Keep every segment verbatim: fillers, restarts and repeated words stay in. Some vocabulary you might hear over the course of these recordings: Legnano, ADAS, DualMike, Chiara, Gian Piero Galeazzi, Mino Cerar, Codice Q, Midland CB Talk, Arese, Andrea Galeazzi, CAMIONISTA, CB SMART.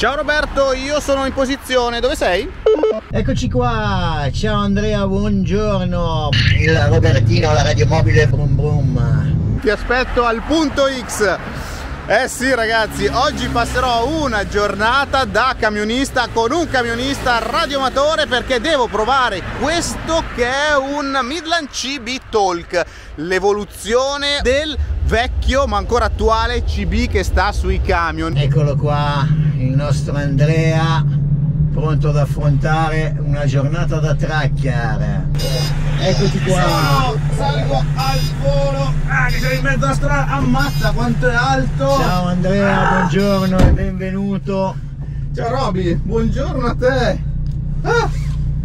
Ciao Roberto, io sono in posizione, dove sei? Eccoci qua, ciao Andrea, buongiorno. Il Robertino, la radiomobile Brum Brum. Ti aspetto al punto X. Eh sì ragazzi, oggi passerò una giornata da camionista con un camionista radioamatore, perché devo provare questo che è un Midland C B Talk, l'evoluzione del vecchio ma ancora attuale C B che sta sui camion. Eccolo qua, il nostro Andrea, pronto ad affrontare una giornata da tracker. Eccoti qua. Sono, salgo al volo. Ah, che sei in mezzo alla strada, ammazza quanto è alto. Ciao Andrea, ah. Buongiorno e benvenuto. Ciao Roby, buongiorno a te. Ah.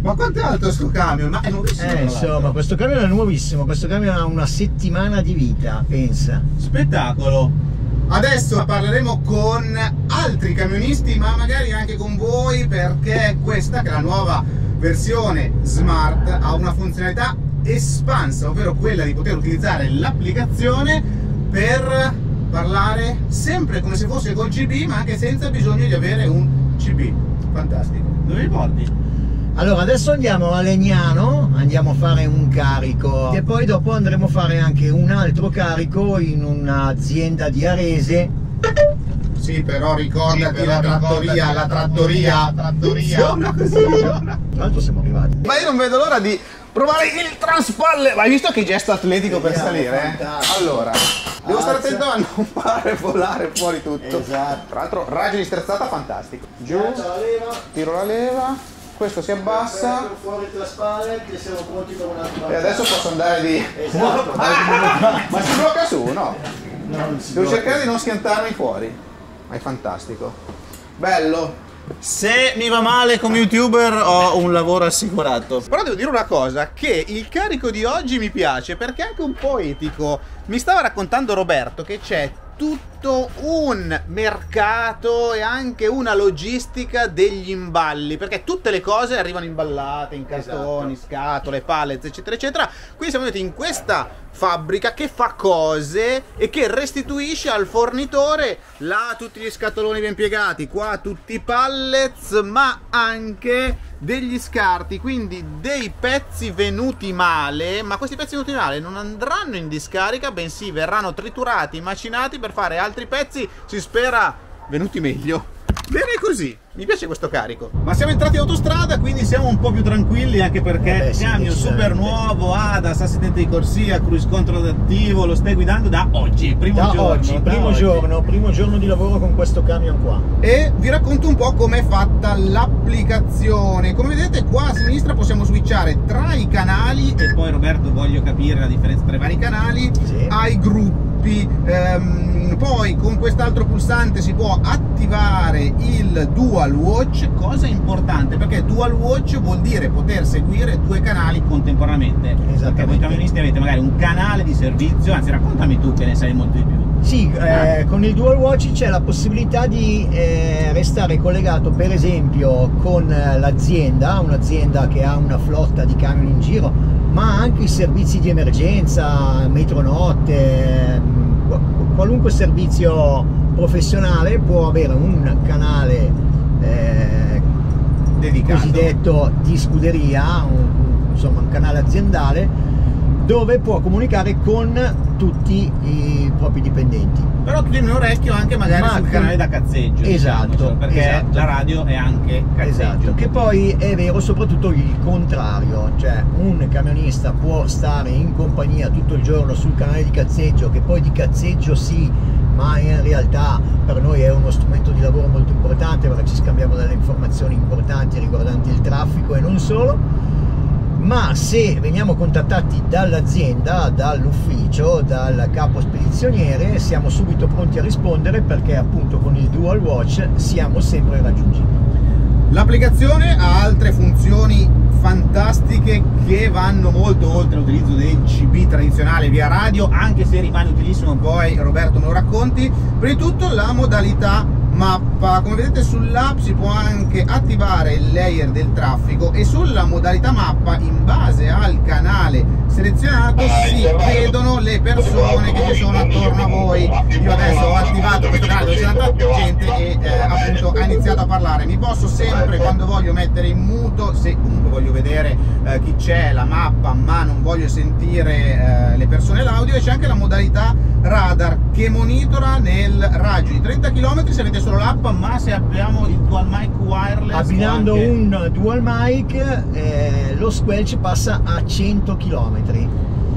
Ma quanto è alto questo camion? Ma è nuovissimo. Eh, insomma, questo camion è nuovissimo, questo camion ha una settimana di vita, pensa. Spettacolo! Adesso parleremo con altri camionisti, ma magari anche con voi, perché questa, che è la nuova versione Smart, ha una funzionalità espansa, ovvero quella di poter utilizzare l'applicazione per parlare sempre come se fosse col C B, ma anche senza bisogno di avere un C B. Fantastico. Dove li porti? Allora adesso andiamo a Legnano, andiamo a fare un carico e poi dopo andremo a fare anche un altro carico in un'azienda di Arese. Sì, però ricordati, sì, la, trattoria, la trattoria, la trattoria, trattoria. Suona così, suona. Tra l'altro siamo arrivati. Ma io non vedo l'ora di provare il transpalle. Ma hai visto che gesto atletico per salire? Eh? Allora, devo stare attento a non fare volare fuori tutto. Esatto. Tra l'altro raggio di sterzata fantastico. Giù, tiro la leva. Questo si abbassa fuori tra spalle, che siamo pronti per un'altra. E adesso posso andare di... Esatto. Ah, ma si blocca su, no? No, non si devo blocca. Cercare di non schiantarmi fuori. Ma è fantastico. Bello. Se mi va male come youtuber ho un lavoro assicurato. Però devo dire una cosa, che il carico di oggi mi piace perché è anche un po' etico. Mi stava raccontando Roberto che c'è tutto un mercato e anche una logistica degli imballi, perché tutte le cose arrivano imballate in cartoni, esatto. Scatole, pallets, eccetera eccetera. Quindi siamo andati in questa fabbrica che fa cose e che restituisce al fornitore là tutti gli scatoloni ben piegati, qua tutti i pallets, ma anche degli scarti, quindi dei pezzi venuti male. Ma questi pezzi venuti male non andranno in discarica, bensì verranno triturati, macinati per fare altri pezzi, si spera venuti meglio. Bene così, mi piace questo carico. Ma siamo entrati in autostrada, quindi siamo un po' più tranquilli, anche perché il camion super nuovo, ADAS, assistente di corsia, cruise control attivo, lo stai guidando da oggi, primo da giorno, oggi, primo oggi. giorno, primo giorno di lavoro con questo camion qua. E vi racconto un po' com'è fatta l'applicazione. Come vedete qua a sinistra possiamo switchare tra i canali, e poi Roberto voglio capire la differenza tra i vari canali, sì. Ai gruppi. Ehm, Poi con quest'altro pulsante si può attivare il Dual Watch, cosa importante perché Dual Watch vuol dire poter seguire due canali contemporaneamente. Perché voi camionisti avete magari un canale di servizio, anzi raccontami tu che ne sai molto di più. Sì, eh, con il Dual Watch c'è la possibilità di eh, restare collegato per esempio con l'azienda, un'azienda che ha una flotta di camion in giro, ma anche i servizi di emergenza, metronotte. Qualunque servizio professionale può avere un canale eh, dedicato, cosiddetto di scuderia, un, insomma un canale aziendale dove può comunicare con tutti i propri dipendenti. Però tu tieni un orecchio anche magari Ma sul con... canale da cazzeggio. Esatto. Diciamo, perché esatto. La radio è anche cazzeggio. Esatto, che poi è vero soprattutto il contrario, cioè un camionista può stare in compagnia tutto il giorno sul canale di cazzeggio, che poi di cazzeggio sì, ma in realtà per noi è uno strumento di lavoro molto importante perché ci scambiamo delle informazioni importanti riguardanti il traffico e non solo. Ma se veniamo contattati dall'azienda, dall'ufficio, dal capo spedizioniere, siamo subito pronti a rispondere perché appunto con il Dual Watch siamo sempre raggiungibili. L'applicazione ha altre funzioni fantastiche che vanno molto oltre l'utilizzo del C B tradizionale via radio, anche se rimane utilissimo, poi Roberto me lo racconti. Prima di tutto la modalità mappa, come vedete sull'app si può anche attivare il layer del traffico e sulla modalità mappa in base al canale selezionato si vedono le persone che ci sono attorno a voi. Io adesso ho attivato questo canale dove c'è tanta gente e eh, appunto ha iniziato a parlare. Mi posso sempre, quando voglio, mettere in muto se comunque voglio vedere eh, chi c'è, la mappa, ma non voglio sentire eh, le persone, l'audio. E c'è anche la modalità radar che monitora nel raggio di trenta chilometri se avete solo l'app, ma se abbiamo il DualMike wireless, abbinando anche un DualMike, eh, lo squelch passa a cento chilometri.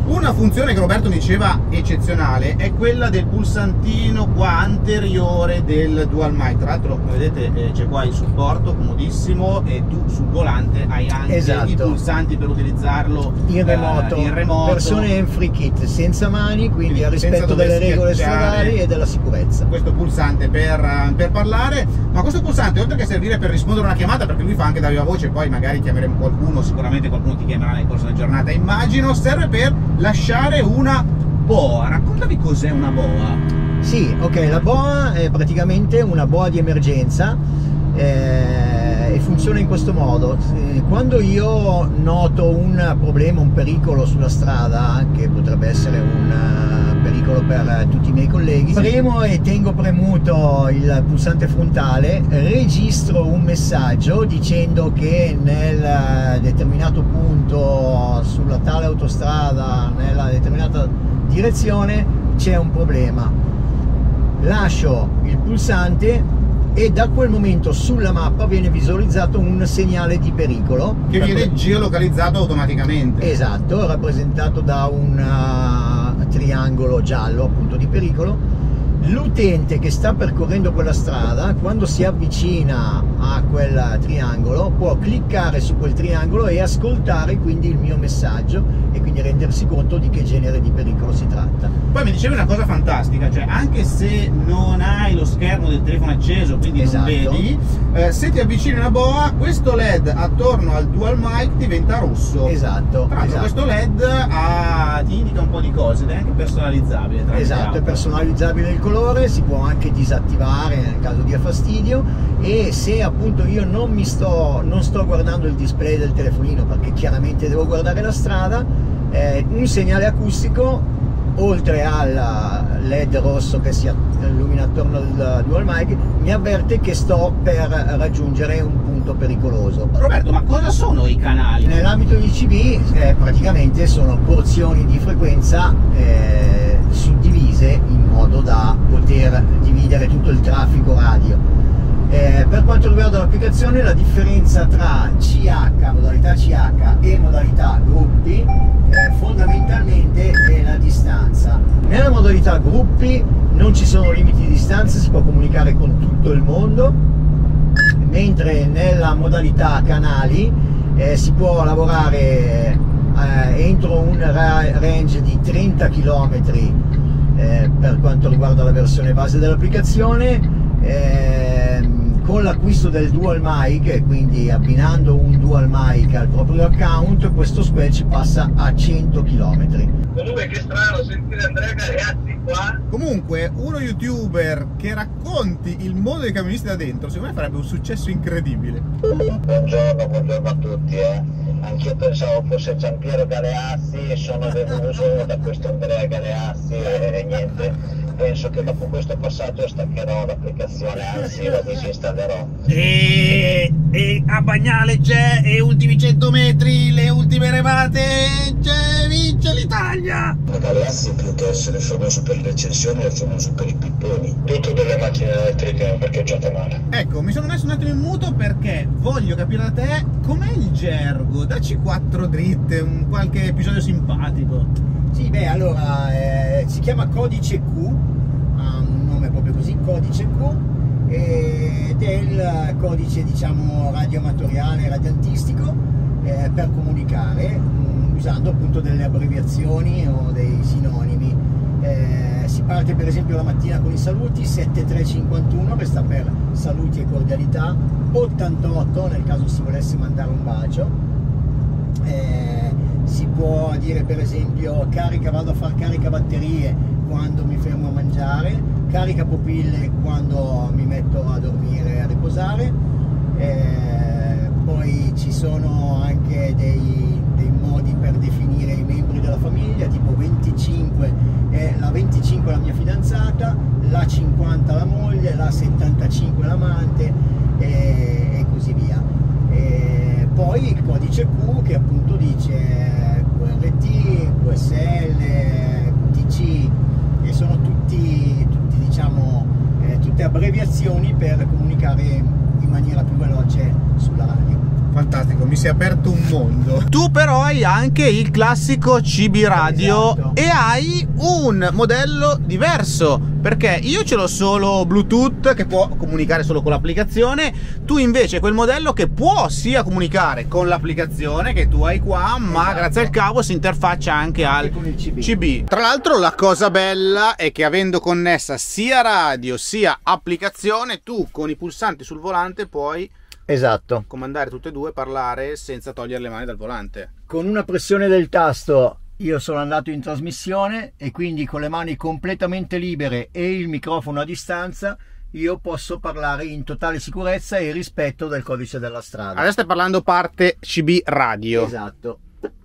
Una funzione che Roberto mi diceva eccezionale è quella del pulsantino qua anteriore del DualMike. Tra l'altro, come vedete, c'è qua il supporto comodissimo e tu sul volante hai anche, esatto, i pulsanti per utilizzarlo in remoto, eh, in remoto. Persone in free kit, senza mani, quindi al rispetto delle regole stradali e della sicurezza. Questo pulsante per, per parlare, ma questo pulsante, oltre che servire per rispondere a una chiamata, perché lui fa anche da viva voce, poi magari chiameremo qualcuno, sicuramente qualcuno ti chiamerà nel corso della giornata, immagino, serve per lasciare una boa. Raccontami cos'è una boa. Sì, ok, la boa è praticamente una boa di emergenza eh, e funziona in questo modo. Quando io noto un problema, un pericolo sulla strada, che potrebbe essere un pericolo per tutti i miei colleghi, premo e tengo premuto il pulsante frontale, registro un messaggio dicendo che nel determinato punto, sulla tale autostrada, nella determinata direzione c'è un problema. Lascio il pulsante e da quel momento sulla mappa viene visualizzato un segnale di pericolo che viene geolocalizzato automaticamente. Esatto, rappresentato da un triangolo giallo, appunto, di pericolo. L'utente che sta percorrendo quella strada, quando si avvicina a quel triangolo, può cliccare su quel triangolo e ascoltare quindi il mio messaggio e quindi rendersi conto di che genere di pericolo si tratta. Poi mi dicevi una cosa fantastica, cioè anche se non hai lo schermo del telefono acceso, quindi, esatto, non vedi, eh, se ti avvicini a una boa, questo led attorno al DualMike diventa rosso. Esatto. Tra l'altro, esatto, questo led ha, ti indica un po' di cose ed è anche personalizzabile. Esatto, è personalizzabile il colore, si può anche disattivare nel caso dia fastidio, e se appunto io non mi sto non sto guardando il display del telefonino, perché chiaramente devo guardare la strada, eh, un segnale acustico, oltre al led rosso che si illumina attorno al DualMike, mi avverte che sto per raggiungere un punto pericoloso. Roberto, ma cosa sono i canali? Nell'ambito di C B eh, praticamente sono porzioni di frequenza eh, suddivise in modo da poter dividere tutto il traffico radio. Eh, per quanto riguarda l'applicazione, la differenza tra C H, modalità C H e modalità gruppi eh, fondamentalmente è la distanza. Nella modalità gruppi non ci sono limiti di distanza, si può comunicare con tutto il mondo, mentre nella modalità canali eh, si può lavorare eh, entro un range di trenta chilometri eh, per quanto riguarda la versione base dell'applicazione. Eh, con l'acquisto del DualMike, quindi abbinando un DualMike al proprio account, questo squelch passa a cento chilometri. Comunque che strano sentire Andrea Galeazzi qua. Comunque uno youtuber che racconti il mondo dei camionisti da dentro, secondo me farebbe un successo incredibile. Buongiorno, buongiorno a tutti, eh. Anch'io pensavo fosse Gian Piero Galeazzi e sono deluso da questo Andrea Galeazzi e niente, penso che dopo questo passaggio staccherò l'applicazione, anzi la disinstallerò. E, e a Bagnale c'è, e ultimi cento metri, le ultime remate, c'è, vince l'Italia! Galeazzi più che essere famoso per le recensioni è famoso per i pipponi, tutto delle macchine elettriche parcheggiate male. Ecco, mi sono messo un attimo in muto perché voglio capire da te com'è il gergo. Dacci quattro dritte, un qualche episodio simpatico. Sì, beh, allora eh, si chiama Codice Q, ha un nome proprio così, Codice Q, ed è il codice, diciamo, radioamatoriale, radiantistico eh, per comunicare mh, usando appunto delle abbreviazioni o dei sinonimi. Eh, si parte per esempio la mattina con i saluti, settantatré cinquantuno che sta per saluti e cordialità, ottantotto nel caso si volesse mandare un bacio. Eh, si può dire per esempio carica, vado a far carica batterie quando mi fermo a mangiare, carica pupille quando mi metto a dormire e a riposare. Eh, poi ci sono anche dei, dei modi per definire i membri della venticinque è la venticinque la mia fidanzata, la cinquanta la moglie, la settantacinque l'amante e, e così via. E poi il codice Q che appunto dice Q R T, Q S L, Q T C e sono tutti, tutti diciamo eh, tutte abbreviazioni per comunicare in maniera più veloce sulla radio. Fantastico, mi si è aperto un mondo. Tu però hai anche il classico C B radio, esatto. E hai un modello diverso, perché io ce l'ho solo Bluetooth che può comunicare solo con l'applicazione, tu invece quel modello che può sia comunicare con l'applicazione che tu hai qua, ma esatto, grazie al cavo si interfaccia anche, anche al con il C B. C B. Tra l'altro la cosa bella è che avendo connessa sia radio sia applicazione, tu con i pulsanti sul volante puoi, esatto, comandare tutte e due, parlare senza togliere le mani dal volante. Con una pressione del tasto io sono andato in trasmissione e quindi con le mani completamente libere e il microfono a distanza io posso parlare in totale sicurezza e rispetto del codice della strada. Adesso stai parlando parte C B radio. Esatto.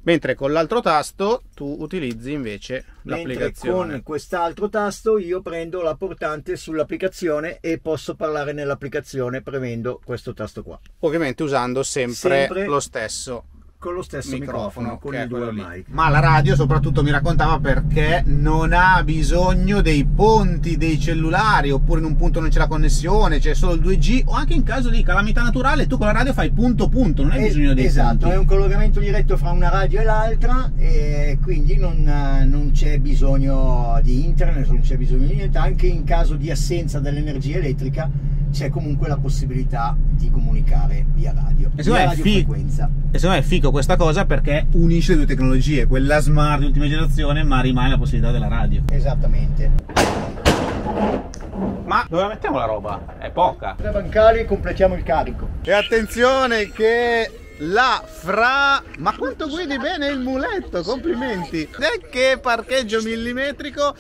Mentre con l'altro tasto tu utilizzi invece l'applicazione. Con quest'altro tasto io prendo la portante sull'applicazione e posso parlare nell'applicazione premendo questo tasto qua. Ovviamente usando sempre, sempre lo stesso con lo stesso microfono, microfono con il DualMike. Ma la radio soprattutto mi raccontava perché non ha bisogno dei ponti, dei cellulari, oppure in un punto non c'è la connessione, c'è solo il due G, o anche in caso di calamità naturale tu con la radio fai punto punto, non hai es bisogno dei esatto, punti. È un collegamento diretto fra una radio e l'altra e quindi non, non c'è bisogno di internet, non c'è bisogno di niente, anche in caso di assenza dell'energia elettrica c'è comunque la possibilità di comunicare via radio, e via radiofrequenza. E secondo me è figo questa cosa perché unisce le due tecnologie, quella smart di ultima generazione, ma rimane la possibilità della radio. Esattamente. Ma dove mettiamo la roba? È poca. Tre bancali, completiamo il carico. E attenzione che... la fra... ma quanto guidi bene il muletto, complimenti! E che parcheggio millimetrico!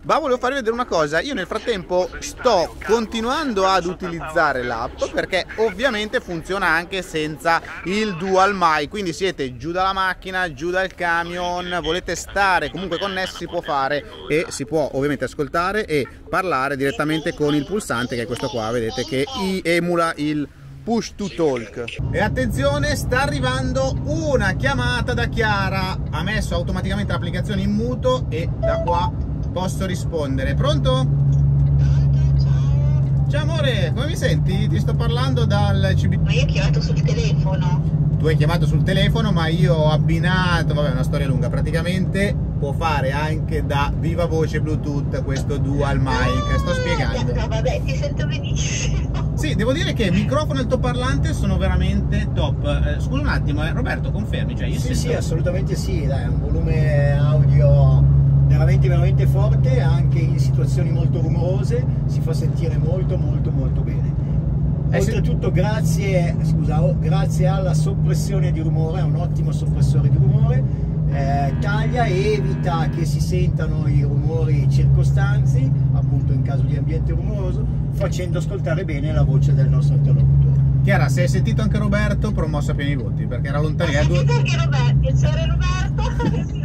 Ma volevo farvi vedere una cosa, io nel frattempo sto continuando ad utilizzare l'app perché ovviamente funziona anche senza il DualMike, quindi siete giù dalla macchina, giù dal camion, volete stare comunque connessi, si può fare e si può ovviamente ascoltare e parlare direttamente con il pulsante che è questo qua, vedete che emula il push to talk. E attenzione, sta arrivando una chiamata da Chiara, ha messo automaticamente l'applicazione in muto e da qua posso rispondere. Pronto? Ciao amore, come mi senti? Ti sto parlando dal C B. Ma io ho chiamato sul telefono. Tu hai chiamato sul telefono, ma io ho abbinato, vabbè, una storia lunga. Praticamente può fare anche da viva voce Bluetooth questo DualMike. Ah, sto spiegando. No, vabbè, ti sento benissimo. Sì, devo dire che microfono e altoparlante sono veramente top. Eh, scusa un attimo, eh, Roberto, confermi? Cioè, io sì, sento... sì, assolutamente sì, dai, un volume audio veramente veramente forte, anche in situazioni molto rumorose si fa sentire molto molto molto bene. Oltretutto grazie, scusa, oh, grazie alla soppressione di rumore, è un ottimo soppressore di rumore, eh, taglia e evita che si sentano i rumori circostanti, appunto in caso di ambiente rumoroso, facendo ascoltare bene la voce del nostro interlocutore. Chiara, se hai sentito anche Roberto, promosso a pieni voti, perché era lontano. Ho sentito anche Roberto, c'era Roberto.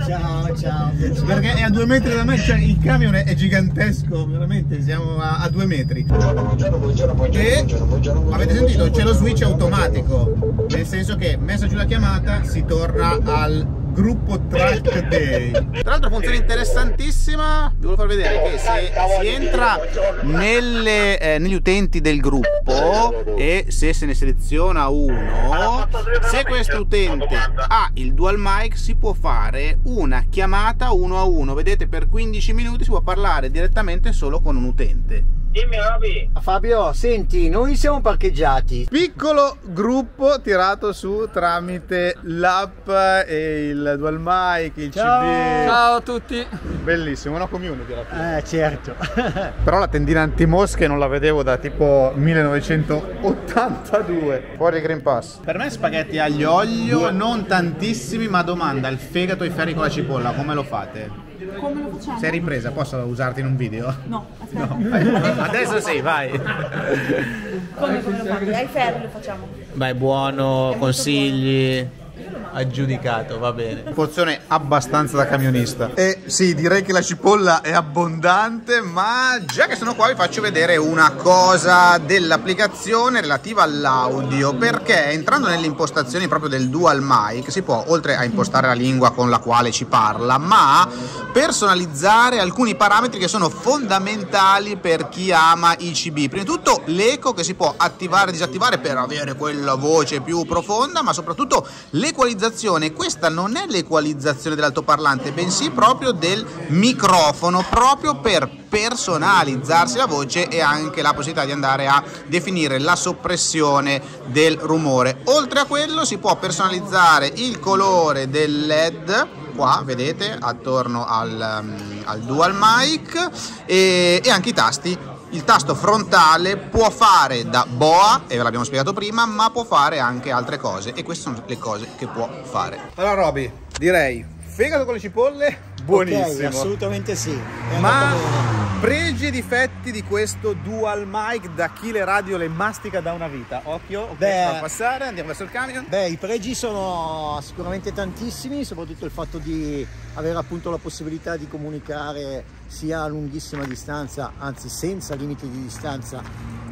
Ciao, ciao. Perché è a due metri da me, cioè il camion è gigantesco, veramente, siamo a, a due metri. Buongiorno, buongiorno, buongiorno, buongiorno, e buongiorno, buongiorno, buongiorno, avete sentito, c'è lo switch automatico, nel senso che messa giù la chiamata si torna al gruppo track day. Tra l'altro funziona interessantissima, vi volevo far vedere che se si entra nelle, eh, negli utenti del gruppo e se se ne seleziona uno, se questo utente ha il DualMike si può fare una chiamata uno a uno, vedete, per quindici minuti si può parlare direttamente solo con un utente. Dimmi Roby. Fabio, senti, noi siamo parcheggiati. Piccolo gruppo tirato su tramite l'app e il DualMike, il ciao. C B. Ciao a tutti. Bellissimo, una community alla fine. Eh, certo. Però la tendina antimosche non la vedevo da tipo millenovecentottantadue. Fuori Green Pass. Per me spaghetti aglio olio, non tantissimi, ma domanda, il fegato e i ferri con la cipolla, come lo fate? Come lo facciamo? Sei ripresa, posso usarti in un video? No, aspetta. No. Adesso sì, vai. Come, come lo facciamo? Ai ferri lo facciamo. Beh, buono, consigli. Buono. aggiudicato, va bene. Porzione abbastanza da camionista. E sì, direi che la cipolla è abbondante, ma già che sono qua vi faccio vedere una cosa dell'applicazione relativa all'audio, perché entrando nelle impostazioni proprio del DualMike si può, oltre a impostare la lingua con la quale ci parla, ma personalizzare alcuni parametri che sono fondamentali per chi ama i C B. Prima di tutto l'eco, che si può attivare e disattivare per avere quella voce più profonda, ma soprattutto l'equalizzazione. Questa non è l'equalizzazione dell'altoparlante, bensì proprio del microfono, proprio per personalizzarsi la voce e anche la possibilità di andare a definire la soppressione del rumore. Oltre a quello si può personalizzare il colore del L E D, qua vedete attorno al, al dual mic, e, e anche i tasti. Il tasto frontale può fare da boa, e ve l'abbiamo spiegato prima, ma può fare anche altre cose, e queste sono le cose che può fare. Allora Roby, direi fegato con le cipolle, buonissimo. Okay, assolutamente sì. È ma pregi e difetti di questo dual mic da chi le radio le mastica da una vita. Occhio, ok, fa passare, andiamo verso il camion. Beh, i pregi sono sicuramente tantissimi, soprattutto il fatto di avere appunto la possibilità di comunicare sia a lunghissima distanza, anzi senza limiti di distanza,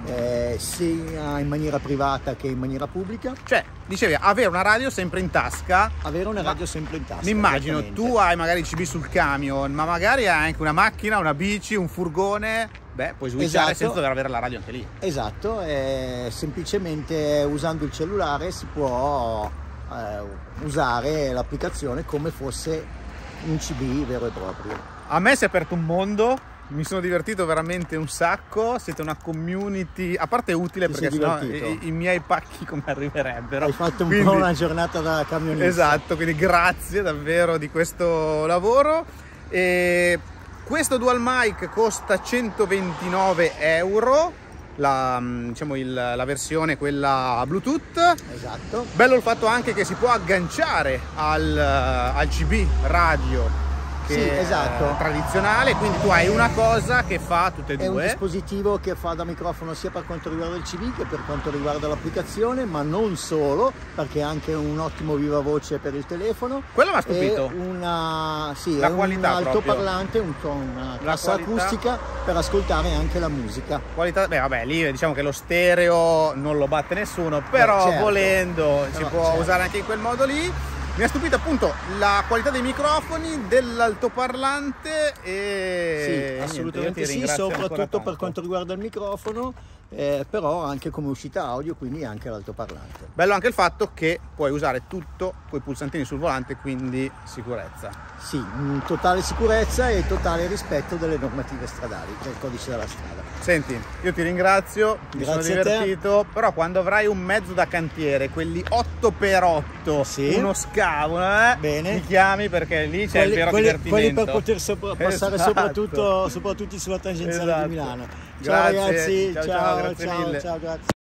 eh, sia in maniera privata che in maniera pubblica. Cioè, dicevi, avere una radio sempre in tasca. Avere una radio sempre in tasca. Mi immagino, tu hai magari il C B sul camion, ma magari hai anche una macchina, una bici, un furgone. Beh, puoi switchare, esatto, senza dover avere la radio anche lì. Esatto, eh, semplicemente usando il cellulare si può eh, usare l'applicazione come fosse un C B vero e proprio. A me si è aperto un mondo, mi sono divertito veramente un sacco, siete una community, a parte utile ti perché sennò i, i miei pacchi come arriverebbero. Hai fatto un quindi, po' una giornata da camionista. Esatto, quindi grazie davvero di questo lavoro. E questo dual mic costa centoventinove euro. La, diciamo il, la versione quella Bluetooth. Esatto. Bello il fatto anche che si può agganciare al, al C B radio. Sì, esatto, tradizionale, quindi tu hai una cosa che fa tutte e due. È un dispositivo che fa da microfono sia per quanto riguarda il C B che per quanto riguarda l'applicazione, ma non solo, perché è anche un ottimo viva voce per il telefono. Quello mi ha stupito. È una, sì, la è qualità un altoparlante, un una cassa acustica per ascoltare anche la musica. Qualità, beh, vabbè, lì diciamo che lo stereo non lo batte nessuno, però certo, volendo però si può certo usare anche in quel modo lì. Mi ha stupito appunto la qualità dei microfoni, dell'altoparlante e... Sì, assolutamente sì, soprattutto per quanto riguarda il microfono, eh, però anche come uscita audio, quindi anche l'altoparlante. Bello anche il fatto che puoi usare tutto coi pulsantini sul volante, quindi sicurezza. Sì, totale sicurezza e totale rispetto delle normative stradali, del codice della strada. Senti, io ti ringrazio, mi sono divertito, però quando avrai un mezzo da cantiere, quelli otto per otto, sì, uno scatto, cavolo, eh? Bene. Mi chiami perché lì c'è il vero divertimento. Quelli per poter sopra, passare esatto, soprattutto, soprattutto sulla tangenziale esatto di Milano. Ciao grazie, ragazzi, ciao, ciao, ciao, grazie ciao, mille. Ciao, grazie.